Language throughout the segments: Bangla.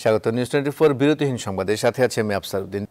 স্বাগত নিউজ 24 বিরতিহীন সংবাদে সাথে আছে আমি আফসারউদ্দিন।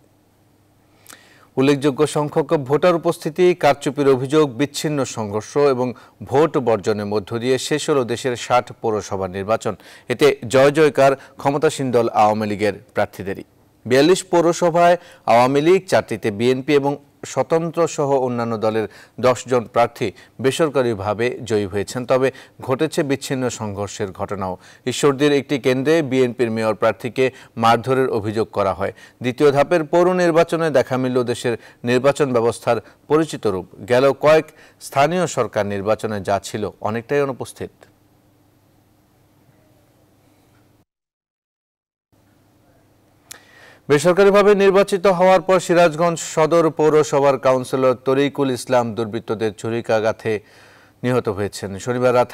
উল্লেখযোগ্য সংখ্যক ভোটার উপস্থিতি, কারচুপির অভিযোগ, বিচ্ছিন্ন সংঘর্ষ এবং ভোট বর্জনের মধ্য দিয়ে শেষ হলো দেশের ৬০ পৌরসভা নির্বাচন। এতে জয় জয়কার ক্ষমতাসীন দল আওয়ামী লীগের প্রার্থীদেরই। ৪২ পৌরসভায় আওয়ামী লীগ, ৪টিতে বিএনপি এবং স্বতন্ত্র সহ অন্যান্য দলের ১০ জন প্রার্থী বেসরকারিভাবে জয়ী হয়েছেন। তবে ঘটেছে বিচ্ছিন্ন সংঘর্ষের ঘটনাও। ঈশ্বরদীর একটি কেন্দ্রে বিএনপির মেয়র প্রার্থীকে মারধরের অভিযোগ করা হয়। দ্বিতীয় ধাপের পৌর নির্বাচনে দেখা মিলল দেশের নির্বাচন ব্যবস্থার পরিচিত রূপ। গেল কয়েক স্থানীয় সরকার নির্বাচনে যা ছিল অনেকটাই অনুপস্থিত। বেসরকারিভাবে নির্বাচিত হওয়ার পর সিরাজগঞ্জ সদর পৌরসভার কাউন্সিলর তরিকুল ইসলাম দুর্বৃত্তদের ছুরিকাঘাতে নিহত হয়েছেন। শনিবার রাত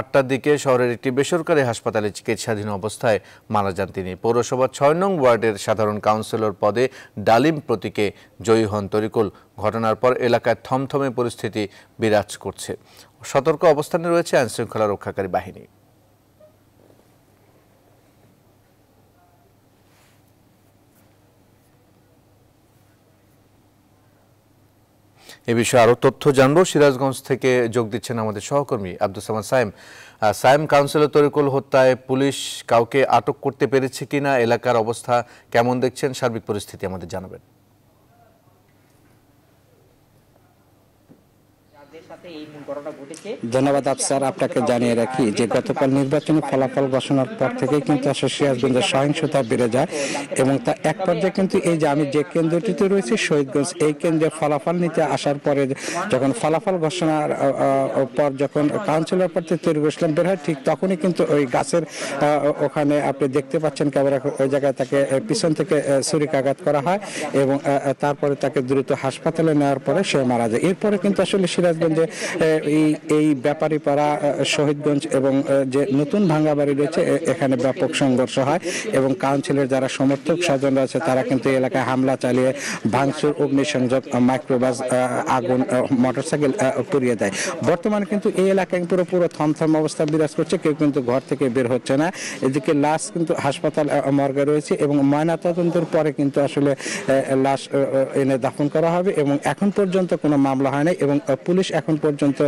৮টার দিকে শহরের একটি বেসরকারি হাসপাতালে চিকিৎসাধীন অবস্থায় মারা যান তিনি। পৌরসভার ৬ নং ওয়ার্ডের সাধারণ কাউন্সিলর পদে ডালিম প্রতীকে জয়ী হন তরিকুল। ঘটনার পর এলাকায় থমথমে পরিস্থিতি বিরাজ করছে। সতর্ক অবস্থানে রয়েছে আইনশৃঙ্খলা রক্ষাকারী বাহিনী। এ বিষয়ে আরও তথ্য জানবো। সিরাজগঞ্জ থেকে যোগ দিচ্ছেন আমাদের সহকর্মী আব্দুল সামাদ সাইম। সাইম, কাউন্সিলর তরিকুল হত্যায় পুলিশ কাউকে আটক করতে পেরেছে কিনা, এলাকার অবস্থা কেমন দেখছেন, সার্বিক পরিস্থিতি আমাদের জানাবেন। ধন্যবাদ আফসার, আপনাকে জানিয়ে রাখি যে গতকাল নির্বাচনী ফলাফল ঘোষণার পর থেকে কিন্তু সিরাজগঞ্জের সহিংসতা বেড়ে যায় এবং তা এক পর্যায়ে কিন্তু এই যে আমি যে কেন্দ্রটিতে রয়েছি শহীদগঞ্জ, এই কেন্দ্রে ফলাফল নিতে আসার পরে যখন ফলাফল ঘোষণার পর যখন কাউন্সিলর প্রার্থী তরিকুল ইসলাম বের হয় ঠিক তখনই কিন্তু ওই গাছের ওখানে আপনি দেখতে পাচ্ছেন ক্যামেরা, ওই জায়গায় তাকে পিছন থেকে ছুরিকাঘাত করা হয় এবং তারপরে তাকে দ্রুত হাসপাতালে নেওয়ার পরে সে মারা যায়। এরপরে কিন্তু আসলে সিরাজগঞ্জে এই ব্যাপারীপাড়া, শহীদগঞ্জ এবং যে নতুন ভাঙ্গাবাড়ি রয়েছে এখানে ব্যাপক সংঘর্ষ হয় এবং কাউন্সিলের যারা সমর্থক স্বজনরা আছে তারা কিন্তু এলাকায় হামলা চালিয়ে ভাঙচুর, অগ্নিসংযোগ, মাইক্রোবাস, আগুন, মোটরসাইকেল পুড়িয়ে দেয়। বর্তমানে কিন্তু এই এলাকায় পুরো থমথম অবস্থা বিরাজ করছে। কেউ কিন্তু ঘর থেকে বের হচ্ছে না। এদিকে লাশ কিন্তু হাসপাতাল মর্গে রয়েছে এবং ময়নাতদন্তের পরে কিন্তু আসলে লাশ এনে দাফন করা হবে এবং এখন পর্যন্ত কোনো মামলা হয় নাই এবং পুলিশ এখন পর্যন্ত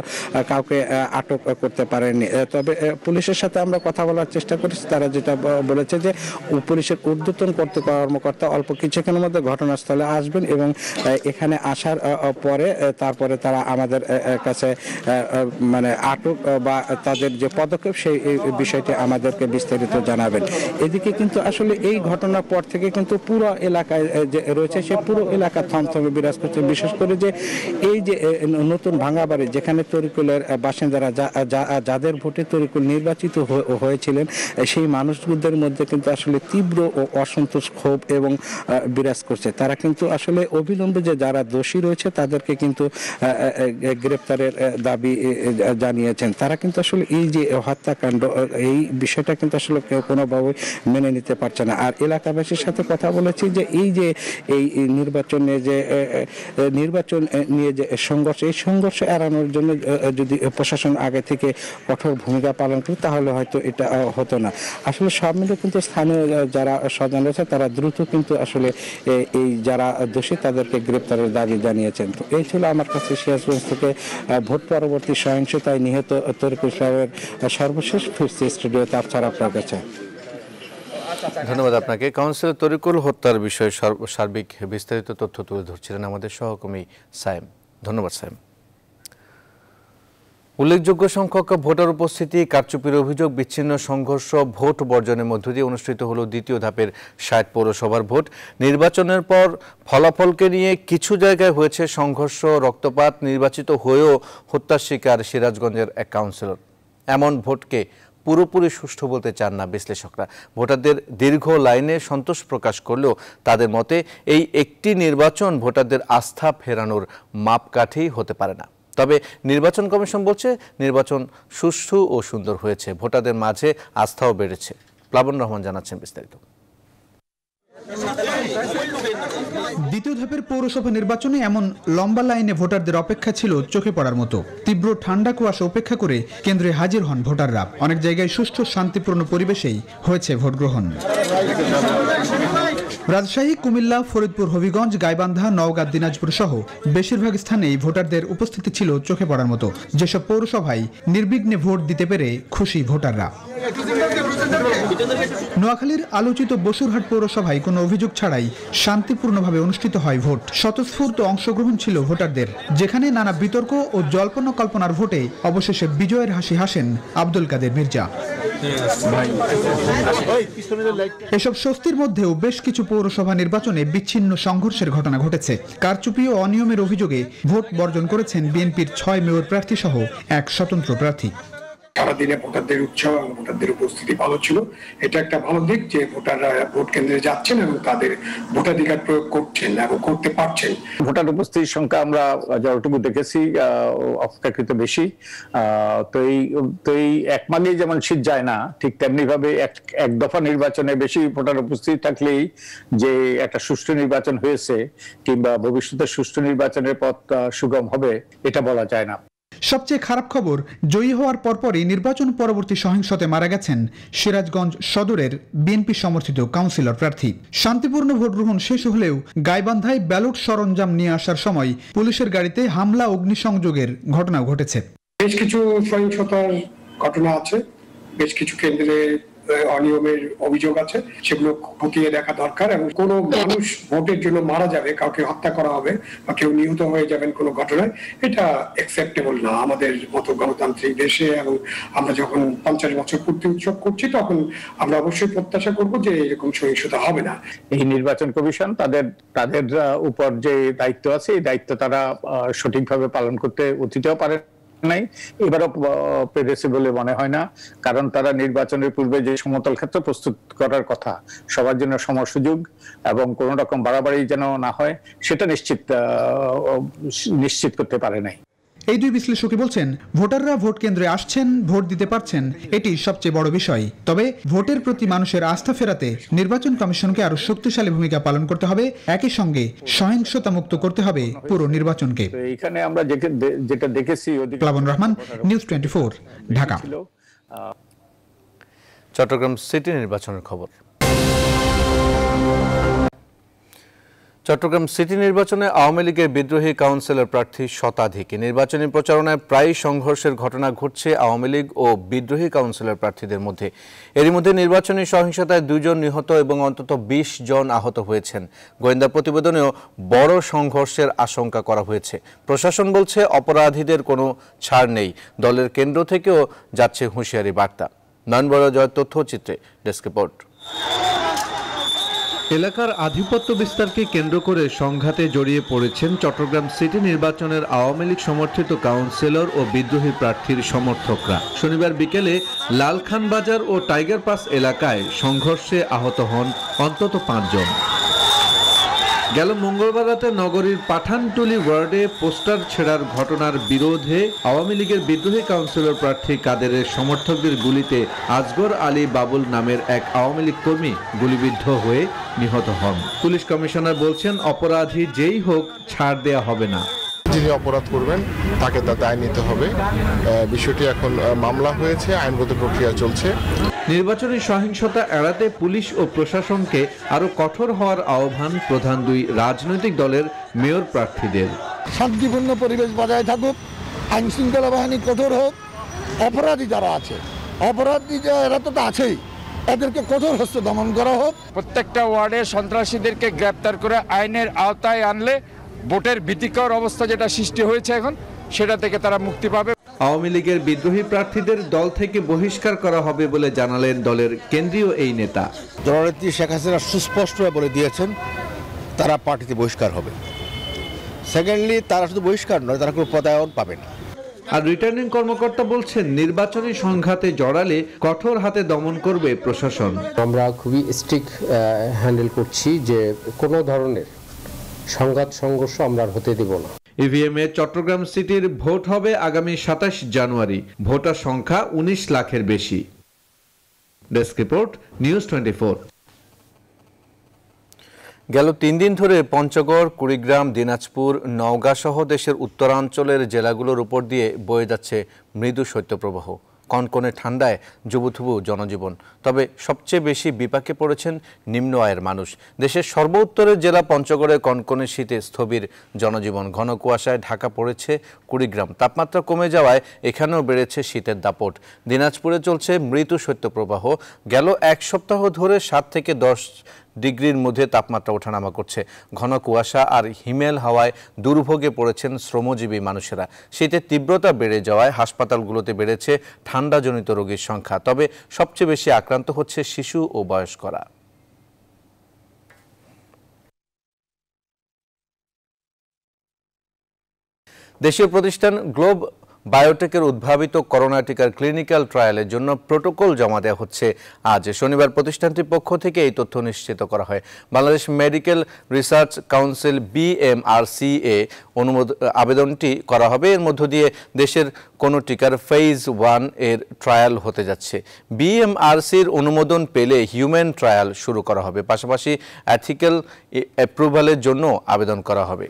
কাউকে আটক করতে পারেনি। তবে পুলিশের সাথে আমরা কথা বলার চেষ্টা করেছি, তারা যেটা বলেছে যে পুলিশের ঊর্ধ্বতন কর্মকর্তা অল্প কিছুক্ষণের মধ্যে ঘটনাস্থলে আসবেন এবং এখানে আসার পরে তারপরে তারা আমাদের কাছে মানে আটক বা তাদের যে পদক্ষেপ সেই বিষয়টি আমাদেরকে বিস্তারিত জানাবেন। এদিকে কিন্তু আসলে এই ঘটনার পর থেকে কিন্তু পুরো এলাকায় যে রয়েছে সে পুরো এলাকা থমথমে বিরাজ করছে, বিশেষ করে যে এই যে নতুন ভাঙ্গাবাড়ি যেখানে তরিকুলের বাসিন্দারা যাদের ভোটে তরিকুল নির্বাচিত হয়েছিলেন সেই মানুষদের মধ্যে কিন্তু আসলে তীব্র ও অসন্তোষ, ক্ষোভ এবং বিরাজ করছে। তারা কিন্তু আসলে অবিলম্বে যে যারা দোষী রয়েছে তাদেরকে কিন্তু গ্রেপ্তারের দাবি জানিয়েছেন। তারা কিন্তু আসলে এই যে হত্যাকাণ্ড এই বিষয়টা কিন্তু আসলে কোনোভাবে মেনে নিতে পারছে না। আর এলাকাবাসীর সাথে কথা বলেছি যে এই যে এই নির্বাচন নিয়ে যে সংঘর্ষ, এই সংঘর্ষ এড়ানোর জন্য যদি প্রশাসন আগে থেকে কঠোর ভূমিকা পালন করে তাহলে হয়তো এটা হতো না। আসলে সব মিলে কিন্তু স্থানীয় যারা স্বজন রয়েছে তারা দ্রুত কিন্তু আসলে এই যারা দোষী তাদেরকে গ্রেপ্তারের দাবি জানিয়েছেন। তো এই ছিল আমার কাছে সিরাজগঞ্জ থেকে ভোট পরবর্তী সহিংসতায় নিহত তরিকুল ইসলামের সর্বশেষ। ফিরছি স্টুডিওতে আফসার, আপনার কাছে ধন্যবাদ। আপনাকে কাউন্সিলর তরিকুল হত্যার বিষয়ে সার্বিক বিস্তারিত তথ্য তুলে ধরছিলেন আমাদের সহকর্মী সাইম। ধন্যবাদ সাইম। উল্লেখযোগ্য সংখ্যক ভোটার উপস্থিতি, কারচুপির অভিযোগ, বিচ্ছিন্ন সংঘর্ষ, ভোট বর্জনের মধ্য দিয়ে অনুষ্ঠিত হলো দ্বিতীয় ধাপের ৬০ পৌরসভার ভোট। নির্বাচনের পর ফলাফলকে নিয়ে কিছু জায়গায় হয়েছে সংঘর্ষ, রক্তপাত, নির্বাচিত হয়েও হত্যার শিকার সিরাজগঞ্জের এক কাউন্সিলর। এমন ভোটকে পুরোপুরি সুষ্ঠু বলতে চান না বিশ্লেষকরা। ভোটারদের দীর্ঘ লাইনে সন্তোষ প্রকাশ করলেও তাদের মতে এই একটি নির্বাচন ভোটারদের আস্থা ফেরানোর মাপকাঠি হতে পারে না। তবে নির্বাচন কমিশন বলছে নির্বাচন সুষ্ঠু ও সুন্দর হয়েছে, ভোটারদের মাঝে আস্থাও বেড়েছে। প্লাবন রহমান জানাচ্ছেন বিস্তারিত। দ্বিতীয় ধাপের পৌরসভা নির্বাচনে এমন লম্বা লাইনে ভোটারদের অপেক্ষা ছিল চোখে পড়ার মতো। তীব্র ঠান্ডা কুয়াশা উপেক্ষা করে কেন্দ্রে হাজির হন ভোটাররা। অনেক জায়গায় সুষ্ঠু শান্তিপূর্ণ পরিবেশেই হয়েছে ভোট গ্রহণ। রাজশাহী, কুমিল্লা, ফরিদপুর, হবিগঞ্জ, গাইবান্ধা, নওগাঁ, দিনাজপুর সহ বেশিরভাগ স্থানেই ভোটারদের উপস্থিতি ছিল চোখে পড়ার মতো। যেসব পৌরসভায় নির্বিঘ্নে ভোট দিতে পেরে খুশি ভোটাররা। নোয়াখালীর আলোচিত বসুরহাট পৌরসভায় কোনো অভিযোগ ছাড়াই শান্তিপূর্ণভাবে অনুষ্ঠিত হয় ভোট। স্বতঃস্ফূর্ত অংশগ্রহণ ছিল ভোটারদের, যেখানে নানা বিতর্ক ও জল্পনা কল্পনার ভোটে অবশেষে বিজয়ের হাসি হাসেন আব্দুল কাদের মির্জা। এসব স্বস্তির মধ্যেও বেশ কিছু পৌরসভা নির্বাচনে বিচ্ছিন্ন সংঘর্ষের ঘটনা ঘটেছে। কারচুপি ও অনিয়মের অভিযোগে ভোট বর্জন করেছেন বিএনপির 6 মেয়র প্রার্থী সহ এক স্বতন্ত্র প্রার্থী। সারাদিনে ভোটারদের উৎসাহ এবং ভোটারদের উপস্থিতি ভালো ছিল। এটা একটা ভালো দিক যে ভোটাররা ভোট কেন্দ্রে যাচ্ছেন এবং তাদের ভোটাধিকার প্রয়োগ করছেন এবং করতে পারছেন। ভোটার উপস্থিতির সংখ্যা আমরা যতটুকু দেখেছি অপেক্ষাকৃত বেশি। তো এই এক মানেই যেমন শীত যায় না, ঠিক তেমনি ভাবে এক দফা নির্বাচনে বেশি ভোটার উপস্থিতি থাকলেই যে একটা সুষ্ঠু নির্বাচন হয়েছে কিংবা ভবিষ্যতে সুষ্ঠু নির্বাচনের পথ সুগম হবে এটা বলা যায় না। সবচেয়ে খারাপ খবর, জয়ী হওয়ার পরপরই নির্বাচন পরবর্তী সহিংসতায় মারা গেছেন সিরাজগঞ্জ সদরের বিএনপি সমর্থিত কাউন্সিলর প্রার্থী। শান্তিপূর্ণ ভোট গ্রহণ শেষ হলেও গাইবান্ধায় ব্যালট সরঞ্জাম নিয়ে আসার সময় পুলিশের গাড়িতে হামলা, অগ্নিসংযোগের ঘটনাও ঘটেছে। বেশ কিছু সহিংসতার ঘটনা আছে, বেশ কিছু কেন্দ্রে অনিয়মের অভিযোগ আছে, সেগুলো খতিয়ে দেখা দরকার। এবং কোনো মানুষ ভোটের জন্য মারা যাবে, কাউকে হত্যা করা হবে বা কেউ নিহত হয়ে যাবেন কোনো ঘটনায়, এটা অ্যাকসেপ্টেবল না আমাদের মতো গণতান্ত্রিক দেশে। এবং আমরা যখন 50 বছর পূর্তি উৎসব করছি তখন আমরা অবশ্যই প্রত্যাশা করব যে এরকম সহিংসতা হবে না। এই নির্বাচন কমিশন তাদের উপর যে দায়িত্ব আছে এই দায়িত্ব তারা সঠিকভাবে পালন করতে অতীতেও পারে নাই, এবারও পেরেছে বলে মনে হয় না। কারণ তারা নির্বাচনের পূর্বে যে সমতল ক্ষেত্র প্রস্তুত করার কথা, সবার জন্য সমসুযোগ এবং কোন রকম বাড়াবাড়ি যেন না হয়, সেটা নিশ্চিত করতে পারে নাই। এই দুই বিশ্লেষকই বলছেন ভোটাররা ভোট কেন্দ্রে আসছেন, ভোট দিতে পারছেন, এটি সবচেয়ে বড় বিষয়। তবে ভোটের প্রতি মানুষের আস্থা ফেরাতে নির্বাচন কমিশনকে আরো শক্তিশালী ভূমিকা পালন করতে হবে, একই সঙ্গে সহিংসতা মুক্ত করতে হবে পুরো নির্বাচনকে। এখানে আমরা যেটা দেখেছি। প্লাবন রহমান, নিউজ 24, ঢাকা। চট্টগ্রাম সিটি নির্বাচনের খবর। চট্টগ্রাম সিটি নির্বাচনে আওয়ামী লীগের বিদ্রোহী কাউন্সিলর প্রার্থী শতাধিক। নির্বাচনী প্রচারণায় প্রায় সংঘর্ষের ঘটনা ঘটছে আওয়ামী লীগ ও বিদ্রোহী কাউন্সিলর প্রার্থীদের মধ্যে। এরই মধ্যে নির্বাচনী সহিংসতায় 2 জন নিহত এবং অন্তত 20 জন আহত হয়েছেন। গোয়েন্দা প্রতিবেদনেও বড় সংঘর্ষের আশঙ্কা করা হয়েছে। প্রশাসন বলছে অপরাধীদের কোনো ছাড় নেই। দলের কেন্দ্র থেকেও যাচ্ছে হুঁশিয়ারি বার্তা। নয়নবরা জয়ের তথ্যচিত্রে ডেস্ক রিপোর্ট। এলাকার আধিপত্য বিস্তারকে কেন্দ্র করে সংঘাতে জড়িয়ে পড়েছেন চট্টগ্রাম সিটি নির্বাচনের আওয়ামী লীগ সমর্থিত কাউন্সিলর ও বিদ্রোহী প্রার্থীর সমর্থকরা। শনিবার বিকেলে লালখান বাজার ও টাইগার পাস এলাকায় সংঘর্ষে আহত হন অন্তত 5 জন। গেল মঙ্গলবার রাতে নগরীর পাঠানটুলি ওয়ার্ডে পোস্টার ছেড়ার ঘটনার বিরোধে আওয়ামী লীগের বিদ্রোহী কাউন্সিলর প্রার্থী কাদেরের সমর্থকদের গুলিতে আজগর আলী বাবুল নামের এক আওয়ামী লীগ কর্মী গুলিবিদ্ধ হয়ে নিহত হন। পুলিশ কমিশনার বলছেন অপরাধী যেই হোক ছাড় দেয়া হবে না। যিনি অপরাধ করবেন তাকে তা দায় নিতে হবে। বিষয়টি এখন মামলা হয়েছে, আইনগত প্রক্রিয়া চলছে। নির্বাচনী সহিংসতা এড়াতে পুলিশ ও প্রশাসনকে আরো কঠোর হওয়ার আহ্বান প্রধান 2 রাজনৈতিক দলের মেয়র প্রার্থীদের। শান্তিপূর্ণ পরিবেশ বজায় থাকুক, আইন শৃঙ্খলা বাহিনী কঠোর হোক, অপরাধী যারা আছে এরা তো আছেই, এদেরকে কঠোর হস্তে দমন করা হোক। প্রত্যেকটা ওয়ার্ডে সন্ত্রাসীদেরকে গ্রেপ্তার করে আইনের আওতায় আনলে ভোটের ভীতিকর অবস্থা যেটা সৃষ্টি হয়েছে এখন, সেটা থেকে তারা মুক্তি পাবে। আওয়ামী লীগের বিদ্রোহী প্রার্থীদের দল থেকে বহিষ্কার করা হবে বলে জানালেন দলের কেন্দ্রীয় এই নেতা। জননেত্রী শেখ হাসিনা সুস্পষ্টভাবে বলে দিয়েছেন তারা পার্টিতে বহিষ্কার হবে। সেকেন্ডলি, তারা শুধু বহিষ্কার নয়, তারা কোনো পদায়ন পাবে না। আর রিটার্নিং কর্মকর্তা বলছেন নির্বাচনী সংঘাতে জড়ালে কঠোর হাতে দমন করবে প্রশাসন। আমরা খুবই স্ট্রিক্ট হ্যান্ডেল করছি যে কোনো ধরনের সংঘাত সংঘর্ষ আমরা হতে দেব না। ইভিএমে চট্টগ্রাম সিটির ভোট হবে আগামী 27 জানুয়ারি। ভোটার সংখ্যা 19 লাখের বেশি। Desk report, news 24। গেল তিন দিন ধরে পঞ্চগড়, কুড়িগ্রাম, দিনাজপুর, নওগাঁ সহ দেশের উত্তরাঞ্চলের জেলাগুলোর উপর দিয়ে বয়ে যাচ্ছে মৃদু শৈত্যপ্রবাহ। কনকনে ঠান্ডায় জবুথবু জনজীবন। তবে সবচেয়ে বেশি বিপাকে পড়েছেন নিম্ন আয়ের মানুষ। দেশের সর্বোত্তরের জেলা পঞ্চগড়ে কনকনে শীতে স্থবির জনজীবন। ঘন কুয়াশায় ঢাকা পড়েছে কুড়িগ্রাম। তাপমাত্রা কমে যাওয়ায় এখানেও বেড়েছে শীতের দাপট। দিনাজপুরে চলছে মৃদু শৈত্যপ্রবাহ। গেল এক সপ্তাহ ধরে 7 থেকে 10 ডিগ্রির মধ্যে তাপমাত্রা ওঠানামা করছে। ঘন কুয়াশা আর হিমেল হাওয়ায় দুর্ভোগে পড়েছেন শ্রমজীবী মানুষেরা। শীতের তীব্রতা বেড়ে যাওয়ায় হাসপাতালগুলোতে বেড়েছে ঠান্ডাজনিত রোগীর সংখ্যা। তবে সবচেয়ে বেশি আক্রান্ত হচ্ছে শিশু ও বয়স্করা। দেশীয় প্রতিষ্ঠান গ্লোব বায়োটেকের উদ্ভাবিত করোনা টিকার ক্লিনিক্যাল ট্রায়ালের জন্য প্রোটোকল জমা দেওয়া হচ্ছে। আজ শনিবার প্রতিষ্ঠানটির পক্ষ থেকে এই তথ্য নিশ্চিত করা হয়। Bangladesh medical research council BMRCA আবেদনটি করা হবে। এর মধ্য দিয়ে দেশের কোনো টিকার Phase 1 এর ট্রায়াল হতে যাচ্ছে। BMRCAর অনুমোদন পেলে হিউম্যান ট্রায়াল শুরু করা হবে। পাশাপাশি এথিক্যাল অ্যাপ্রুভালের জন্য আবেদন করা হবে।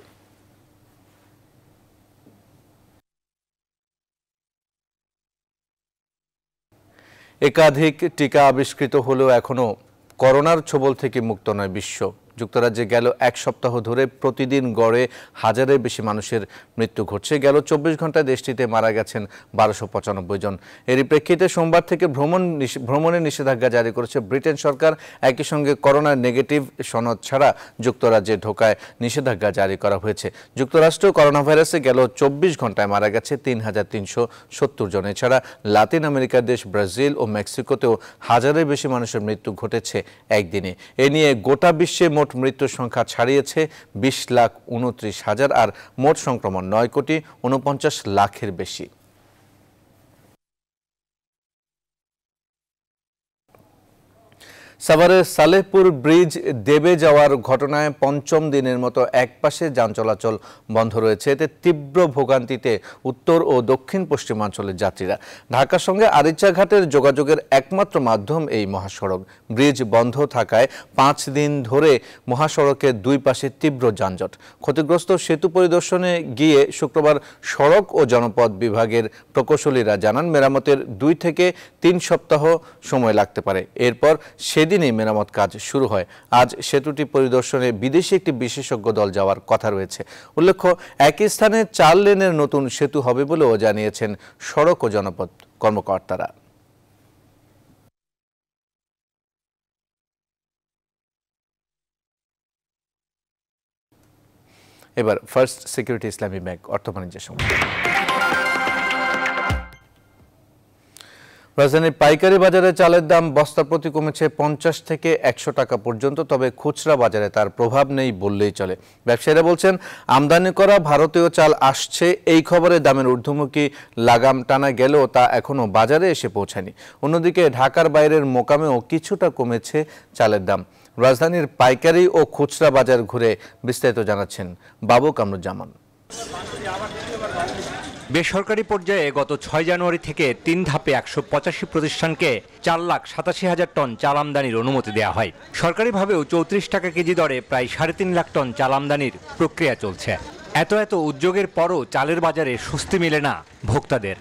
একাধিক টিকা আবিষ্কৃত হলেও এখনও করোনার ছবল থেকে মুক্ত নয় বিশ্ব। যুক্তরাজ্যে গেল এক সপ্তাহ ধরে প্রতিদিন গড়ে হাজারের বেশি মানুষের মৃত্যু ঘটছে। গেল ২৪ ঘন্টায় দেশটিতে মারা গেছেন ১২৯৫ জন। এরই প্রেক্ষিতে সোমবার থেকে ভ্রমণের নিষেধাজ্ঞা জারি করেছে ব্রিটেন সরকার। একই সঙ্গে করোনার নেগেটিভ সনদ ছাড়া যুক্তরাজ্যে ঢোকায় নিষেধাজ্ঞা জারি করা হয়েছে। যুক্তরাষ্ট্র করোনা ভাইরাসে গেল ২৪ ঘন্টায় মারা গেছে ৩৩৭০ জন। এছাড়া লাতিন আমেরিকার দেশ ব্রাজিল ও মেক্সিকোতেও হাজারের বেশি মানুষের মৃত্যু ঘটেছে একদিনে। এ নিয়ে গোটা বিশ্বে মোট মৃত্যুর সংখ্যা ছাড়িয়েছে ২০,২৯,০০০ আর মোট সংক্রমণ ৯,৪৯,০০০,০০০ বেশি। সাভারের সালেহপুর ব্রিজ দেবে যাওয়ার ঘটনায় পঞ্চম দিনের মতো একপাশে যান চলাচল বন্ধ রয়েছে। এতে তীব্র ভোগান্তিতে উত্তর ও দক্ষিণ পশ্চিমাঞ্চলের যাত্রীরা। ঢাকার সঙ্গে আরিচাঘাটের যোগাযোগের একমাত্র মাধ্যম এই মহাসড়ক। ব্রিজ বন্ধ থাকায় 5 দিন ধরে মহাসড়কের দুই পাশে তীব্র যানজট। ক্ষতিগ্রস্ত সেতু পরিদর্শনে গিয়ে শুক্রবার সড়ক ও জনপথ বিভাগের প্রকৌশলীরা জানান, মেরামতের 2 থেকে 3 সপ্তাহ সময় লাগতে পারে। এরপর সেদিনই মেরামত কাজ শুরু হয়। আজ সেতুটি পরিদর্শনে বিদেশি একটি বিশেষজ্ঞ দল যাওয়ার কথা রয়েছে। উল্লেখ্য, একই স্থানে 4 লেনের নতুন সেতু হবে বলেও জানিয়েছেন সড়ক ও জনপথ কর্মকর্তারা। এবার ফার্স্ট সিকিউরিটি ইসলামী ব্যাংক অর্থ বাণিজ্যের সময়। রাজধানীর পাইকারি বাজারে চালের দাম বস্তা প্রতি কমেছে ৫০ থেকে ১০০ টাকা পর্যন্ত। তবে খুচরা বাজারে তার প্রভাব নেই বললেই চলে। ব্যবসায়ীরা বলছেন, আমদানি করা ভারতীয় চাল আসছে এই খবরে দামের ঊর্ধ্বমুখী লাগাম টানা গেলেও তা এখনও বাজারে এসে পৌঁছায়নি। অন্যদিকে ঢাকার বাইরের মোকামেও কিছুটা কমেছে চালের দাম। রাজধানীর পাইকারি ও খুচরা বাজার ঘুরে বিস্তারিত জানাচ্ছেন বাবু কামরুজ্জামান। বেসরকারি পর্যায়ে গত ৬ জানুয়ারি থেকে 3 ধাপে ১৮৫ প্রতিষ্ঠানকে ৪,৮৭,০০০ টন চাল আমদানির অনুমতি দেওয়া হয়। সরকারিভাবেও ৩৪ টাকা কেজি দরে প্রায় ৩.৫ লাখ টন চাল আমদানির প্রক্রিয়া চলছে। এত উদ্যোগের পরও চালের বাজারে স্বস্তি মেলে না ভোক্তাদের।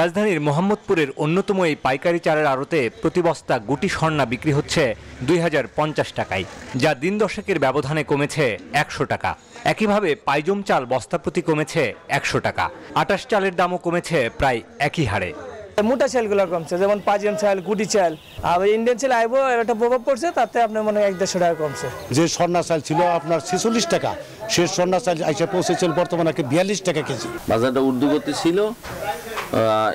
রাজধানীর মোহাম্মদপুরের অন্যতম এই পাইকারি চালের আড়তে প্রতি বস্তা গুটি স্বর্ণা বিক্রি হচ্ছে ২,০৫০ টাকায়, যা দিন দশকের ব্যবধানে কমেছে ১০০ টাকা। একইভাবে পাইজম চাল বস্তা প্রতি কমেছে ১০০ টাকা। আটাশ চালের দামও কমেছে প্রায় একই হারে। মোটা চালগুলো কমছে, যেমন পাইজম চাল, গুটি চাল, আর ইন্ডিয়ান চাল আইবো একটা প্রভাব পড়ছে, তাতে আপনার মনে হয় ১-১৫ টাকা কমছে। যে স্বর্ণা চাল ছিল আপনার ৪৬ টাকা, সেই স্বর্ণা চাল আইসা পৌঁছেছিল বর্তমানে ৪২ টাকা কেজি। বাজারটা ঊর্ধ্বগতি ছিল,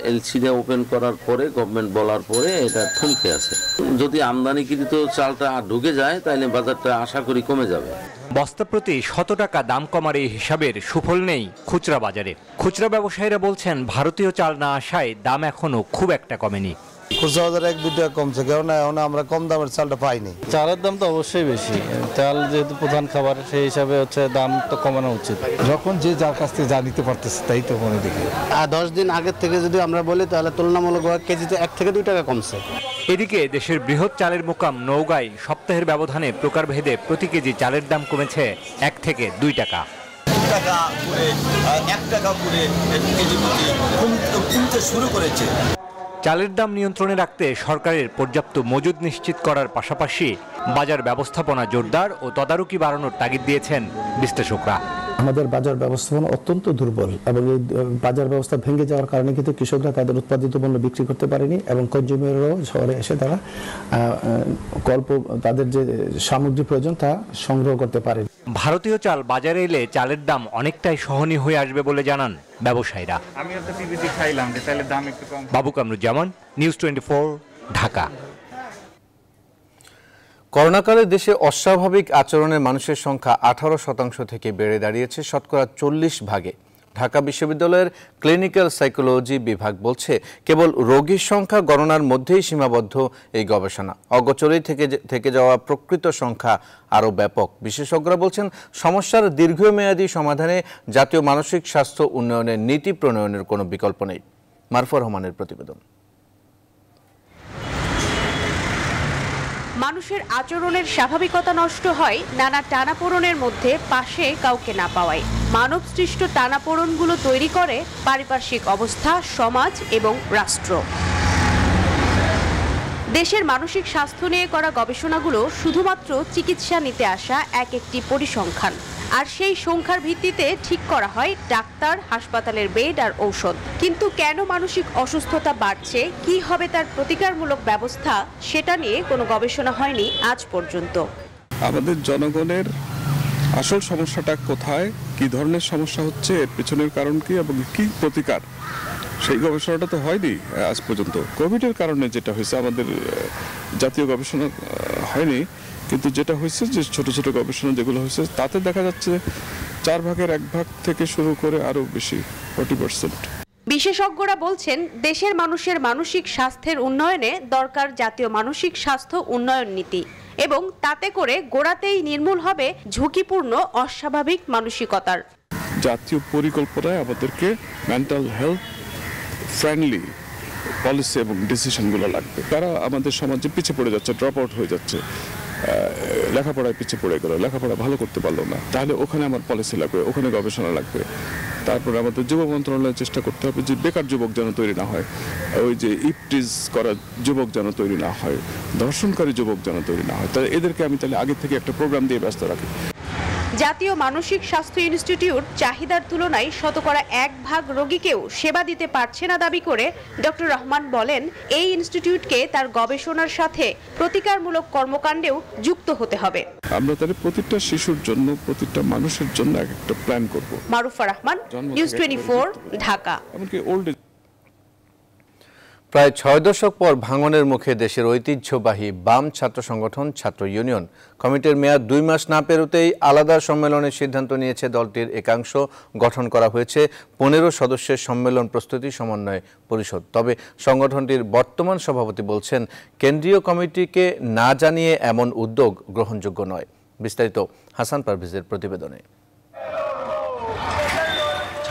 এলসিডি ওপেন করার পরে, গভর্নমেন্ট বলার পরে এটা থমকে আছে। যদি আমদানিকৃত চালটা ঢুকে যায় তাহলে বাজারটা আশা করি কমে যাবে। বস্তা প্রতি ১০০ টাকা দাম কমার এই হিসাবের সুফল নেই খুচরা বাজারে। খুচরা ব্যবসায়ীরা বলছেন, ভারতীয় চাল না আসায় দাম এখনও খুব একটা কমেনি। খুচরা বাজারে 1-2 টাকা কমছে, কারণ এখন আমরা কম দামের চালটা পাইনি। চালের দাম তো অবশ্যই বেশি, চাল যেহেতু প্রধান খাবার সেই হিসাবে হচ্ছে দাম তো কমানো উচিত। যখন যে যার কাছ থেকে যা নিতে পারতেছে তাই তো মনে দেখি। আর 10 দিন আগের থেকে যদি আমরা বলি তাহলে তুলনামূলক কেজিতে 1 থেকে 2 টাকা কমছে। এদিকে দেশের বৃহৎ চালের মোকাম নওগাঁয় সপ্তাহের ব্যবধানে প্রকারভেদে প্রতি কেজি চালের দাম কমেছে 1 থেকে 2 টাকা। চালের দাম নিয়ন্ত্রণে রাখতে সরকারের পর্যাপ্ত মজুদ নিশ্চিত করার পাশাপাশি বাজার ব্যবস্থাপনা জোরদার ও তদারকি বাড়ানোর তাগিদ দিয়েছেন বিশ্লেষকরা। আমাদের বাজার ব্যবস্থাপনা অত্যন্ত দুর্বল এবং এই বাজার ব্যবস্থা ভেঙে যাওয়ার কারণে কিন্তু কৃষকরা তাদের উৎপাদিত পণ্য বিক্রি করতে পারেনি এবং কনজিউমাররাও শহরে এসে তারা তাদের যে সামগ্রী প্রয়োজন তা সংগ্রহ করতে পারে। ভারতীয় চাল বাজারে এলে চালের দাম অনেকটাই সহনীয় হয়ে আসবে বলে জানান ব্যবসায়ীরা। আমি একটা পিবিটি খাইলাম যে চালের দাম একটু কম। বাবু কামরুজ্জামান, নিউজ 24, ঢাকা। করোনাকালে দেশে অস্বাভাবিক আচরণের মানুষের সংখ্যা 18% থেকে বেড়ে দাঁড়িয়েছে শতকরা 40 ভাগে। ঢাকা বিশ্ববিদ্যালয়ের ক্লিনিক্যাল সাইকোলজি বিভাগ বলছে, কেবল রোগীর সংখ্যা গণনার মধ্যেই সীমাবদ্ধ এই গবেষণা, অগোচরেই থেকে যাওয়া প্রকৃত সংখ্যা আরও ব্যাপক। বিশেষজ্ঞরা বলছেন, সমস্যার দীর্ঘমেয়াদী সমাধানে জাতীয় মানসিক স্বাস্থ্য উন্নয়নের নীতি প্রণয়নের কোনো বিকল্প নেই। মারফা রহমানের প্রতিবেদন। মানুষের আচরণের স্বাভাবিকতা নষ্ট হয় নানা টানাপোড়েনের মধ্যে পাশে কাউকে না পাওয়ায়। মানব সৃষ্ট টানাপোড়েনগুলো তৈরি করে পারিপার্শ্বিক অবস্থা, সমাজ এবং রাষ্ট্র। দেশের মানসিক স্বাস্থ্য নিয়ে করা গবেষণাগুলো শুধুমাত্র চিকিৎসা নিতে আসা একটি পরিসংখ্যান, আর সেই সংখ্যার ভিত্তিতে ঠিক করা হয় ডাক্তার, হাসপাতালের বেড আর ঔষধ। কিন্তু কেন মানসিক অসুস্থতা বাড়ছে, কি হবে তার প্রতিকারমূলক ব্যবস্থা, সেটা নিয়ে কোনো গবেষণা হয়নি আজ পর্যন্ত। আমাদের জনগণের আসল সমস্যাটা কোথায়, কি ধরনের সমস্যা হচ্ছে, এর পেছনের কারণ কি এবং কি প্রতিকার, সেই গবেষণাটা তো হয়নি আজ পর্যন্ত। কোভিডের কারণে যেটা হয়েছে আমাদের জাতীয় গবেষণা হয়নি, কিন্তু যেটা হয়েছে যে ছোট ছোট গবেষণা যেগুলো হয়েছে তাতে দেখা যাচ্ছে 4 ভাগের 1 ভাগ থেকে শুরু করে আরও বেশি 40%। বিশেষজ্ঞরা বলছেন, দেশের মানুষের মানসিক স্বাস্থ্যের উন্নয়নে দরকার জাতীয় মানসিক স্বাস্থ্য উন্নয়ন নীতি, এবং তাতে করে গোড়াতেই নির্মূল হবে ঝুঁকিপূর্ণ অস্বাভাবিক মানসিকতার। জাতীয় পরিকল্পনায় আমাদেরকে মেন্টাল হেলথ ফ্রেন্ডলি পলিসি এবং ডিসিশনগুলো লাগবে। তারা আমাদের সমাজে পিছিয়ে পড়ে যাচ্ছে, ড্রপ আউট হয়ে যাচ্ছে, লেখাপড়ায় পিছিয়ে পড়ে গেল, লেখাপড়া ভালো করতে পারলো না, তাহলে ওখানে আমার পলিসি লাগবে, ওখানে গবেষণা লাগবে। তারপরে আমাদের যুব মন্ত্রণালয়ের চেষ্টা করতে হবে যে বেকার যুবক যেন তৈরি না হয়, ওই যে ইপটিজ করা যুবক যেন তৈরি না হয়, ধর্ষণকারী যুবক যেন তৈরি না হয়, তাহলে এদেরকে আমি তাহলে আগে থেকে একটা প্রোগ্রাম দিয়ে ব্যস্ত রাখি। জাতীয় মানসিক স্বাস্থ্য ইনস্টিটিউট চাহিদার তুলনায় শতকরা 1 ভাগ রোগীকেও সেবা দিতে পারছে না দাবি করে ডক্টর রহমান বলেন, এই ইনস্টিটিউটকে তার গবেষণার সাথে প্রতিকারমূলক কর্মকাণ্ডেও যুক্ত হতে হবে। আমরা তাহলে প্রতিটা শিশুর জন্য, প্রতিটা মানুষের জন্য একটা প্ল্যান করব। মারুফা রহমান, নিউজ 24, ঢাকা। প্রায় 6 দশক পর ভাঙনের মুখে দেশের ঐতিহ্যবাহী বাম ছাত্র সংগঠন ছাত্র ইউনিয়ন কমিটির মেয়াদ 2 মাস না পেরোতেই আলাদা সম্মেলনের সিদ্ধান্ত নিয়েছে দলটির একাংশ। গঠন করা হয়েছে 15 সদস্যের সম্মেলন প্রস্তুতি সমন্বয় পরিষদ। তবে সংগঠনটির বর্তমান সভাপতি বলছেন, কেন্দ্রীয় কমিটিকে না জানিয়ে এমন উদ্যোগ গ্রহণযোগ্য নয়। বিস্তারিত হাসান পারভেজের প্রতিবেদনে।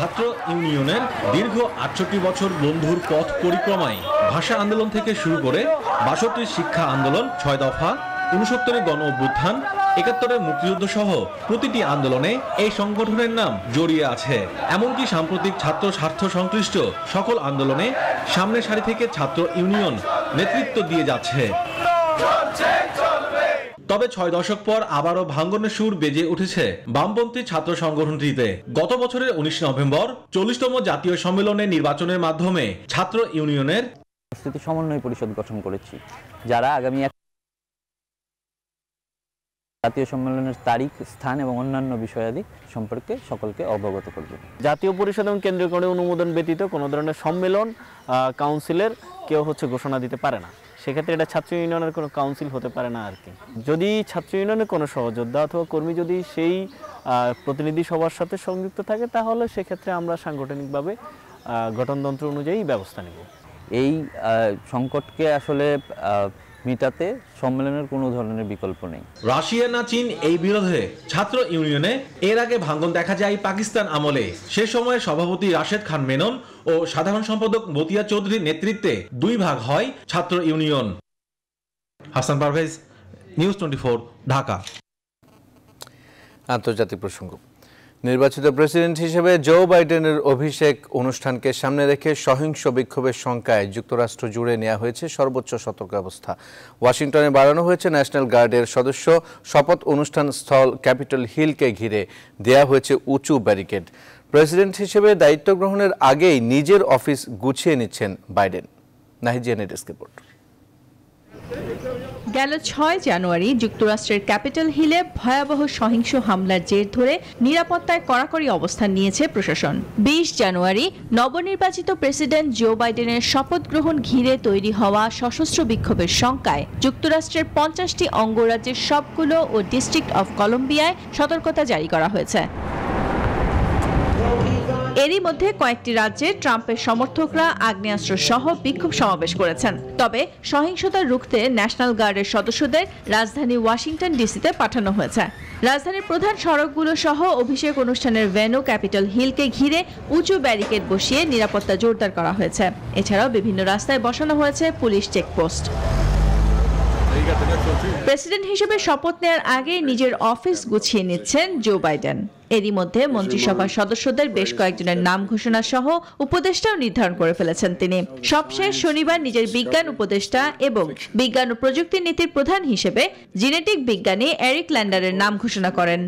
ছাত্র ইউনিয়নের দীর্ঘ 68 বছর বন্ধুর পথ পরিক্রমায় ভাষা আন্দোলন থেকে শুরু করে 62 শিক্ষা আন্দোলন, 6 দফা, 69 গণ অভ্যুত্থান, 71 মুক্তিযুদ্ধ সহ প্রতিটি আন্দোলনে এই সংগঠনের নাম জড়িয়ে আছে। এমনকি সাম্প্রতিক ছাত্র স্বার্থ সংশ্লিষ্ট সকল আন্দোলনে সামনে সারি থেকে ছাত্র ইউনিয়ন নেতৃত্ব দিয়ে যাচ্ছে। তবে 6 দশক পর আবারও ভাঙনের সুর বেজে উঠেছে বামপন্থী ছাত্র সংগঠনটিতে। গত বছরের 19 নভেম্বর 40তম জাতীয় সম্মেলনে নির্বাচনের মাধ্যমে ছাত্র ইউনিয়নের প্রস্তুতি সমন্বয় পরিষদ গঠন করেছি, যারা আগামী জাতীয় সম্মেলনের তারিখ, স্থান এবং অন্যান্য বিষয়াদি সম্পর্কে সকলকে অবগত করবে। জাতীয় পরিষদ এবং কেন্দ্রীয় কমিটির অনুমোদন ব্যতীত কোনো ধরনের সম্মেলন কাউন্সিলের কেউ ঘোষণা দিতে পারে না। সেক্ষেত্রে এটা ছাত্র ইউনিয়নের কোনো কাউন্সিল হতে পারে না আর কি। যদি ছাত্র ইউনিয়নের কোনো সহযোদ্ধা অথবা কর্মী যদি সেই প্রতিনিধি সভার সাথে সংযুক্ত থাকে, তাহলে সেক্ষেত্রে আমরা সাংগঠনিকভাবে গঠনতন্ত্র অনুযায়ী ব্যবস্থা নেব। संकट के आसले मिटाते सम्मेलनेर कोनो धरनेर विकल्प नहीं। राशिया ना चीन এই বিরোধে ছাত্র ইউনিয়নে এর আগে ভাঙন দেখা যায় পাকিস্তান আমলে। সে সময় সভাপতি রাশেদ খান মেনন ও সাধারণ সম্পাদক মতিয়া চৌধুরীর নেতৃত্বে দুই ভাগ হয় ছাত্র ইউনিয়ন। হাসান পারভেজ, নিউজ 24, ঢাকা। আন্তর্জাতিক প্রসঙ্গ। নির্বাচিত প্রেসিডেন্ট হিসেবে জো বাইডেনের অভিষেক অনুষ্ঠানকে সামনে রেখে সহিংস বিক্ষোভের শঙ্কায় যুক্তরাষ্ট্র জুড়ে নেওয়া হয়েছে সর্বোচ্চ সতর্ক অবস্থা। ওয়াশিংটনে বাড়ানো হয়েছে ন্যাশনাল গার্ডের সদস্য। শপথ অনুষ্ঠান স্থল ক্যাপিটল হিলকে ঘিরে দেয়া হয়েছে উঁচু ব্যারিকেড। প্রেসিডেন্ট হিসেবে দায়িত্ব গ্রহণের আগেই নিজের অফিস গুছিয়ে নিচ্ছেন বাইডেন। নাহিজিয়ানের desk report. গেল ৬ জানুয়ারি যুক্তরাষ্ট্রের ক্যাপিটল হিলে ভয়াবহ সহিংস হামলার জের ধরে নিরাপত্তায় কড়াকড়ি অবস্থান নিয়েছে প্রশাসন। ২০ জানুয়ারি নবনির্বাচিত প্রেসিডেন্ট জো বাইডেনের শপথ গ্রহণ ঘিরে তৈরি হওয়া সশস্ত্র বিক্ষোভের শঙ্কায় যুক্তরাষ্ট্রের ৫০টি অঙ্গরাজ্যের সবগুলো ও ডিস্ট্রিক্ট অব কলম্বিয়ায় সতর্কতা জারি করা হয়েছে। এরই মধ্যে কয়েকটি রাজ্যে ট্রাম্পের সমর্থকরা আগ্নেয়াস্ত্র সহ বিক্ষোভ সমাবেশ করেছেন। তবে সহিংসতা রুখতে ন্যাশনাল গার্ডের সদস্যদের রাজধানী ওয়াশিংটন ডিসিতে পাঠানো হয়েছে। রাজধানীর প্রধান সড়কগুলো সহ অভিষেক অনুষ্ঠানের ভেন্যু ক্যাপিটল হিলকে ঘিরে উঁচু ব্যারিকেড বসিয়ে নিরাপত্তা জোরদার করা হয়েছে। এছাড়াও বিভিন্ন রাস্তায় বসানো হয়েছে পুলিশ চেকপোস্ট। প্রেসিডেন্ট হিসেবে শপথ নেওয়ার আগে নিজের অফিস গুছিয়ে নিচ্ছেন জো বাইডেন। এরই মধ্যে মন্ত্রিসভার সদস্যদের বেশ কয়েকজনের নাম ঘোষণা সহ উপদেষ্টাও নির্ধারণ করে ফেলেছেন তিনি। সবশেষ শনিবার নিজের বিজ্ঞান উপদেষ্টা এবং বিজ্ঞান ও প্রযুক্তি নীতির প্রধান হিসেবে জেনেটিক বিজ্ঞানী এরিক ল্যান্ডারের নাম ঘোষণা করেন।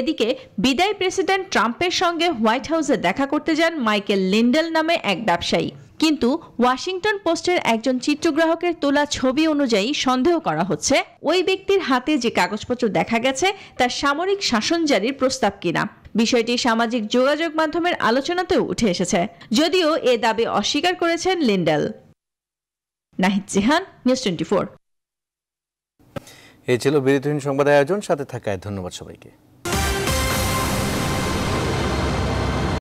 এদিকে বিদায়ী প্রেসিডেন্ট ট্রাম্পের সঙ্গে হোয়াইট হাউসে দেখা করতে যান মাইকেল লিন্ডেল নামে এক ব্যবসায়ী। কিন্তু ওয়াশিংটন পোস্টের একজন চিত্রগ্রাহকের তোলা ছবি অনুযায়ী সন্দেহ করা হচ্ছে ওই ব্যক্তির হাতে যে কাগজপত্র দেখা গেছে তার সামরিক শাসন জারির প্রস্তাব কিনা। বিষয়টি সামাজিক যোগাযোগ মাধ্যমের আলোচনাতেও উঠে এসেছে, যদিও এ দাবি অস্বীকার করেছেন লিন্ডেল। নাহিদ জিহান, নিউজ 24। এই ছিল বিরতিহীন সংবাদ আয়োজন। সাথে থাকায় ধন্যবাদ সবাইকে।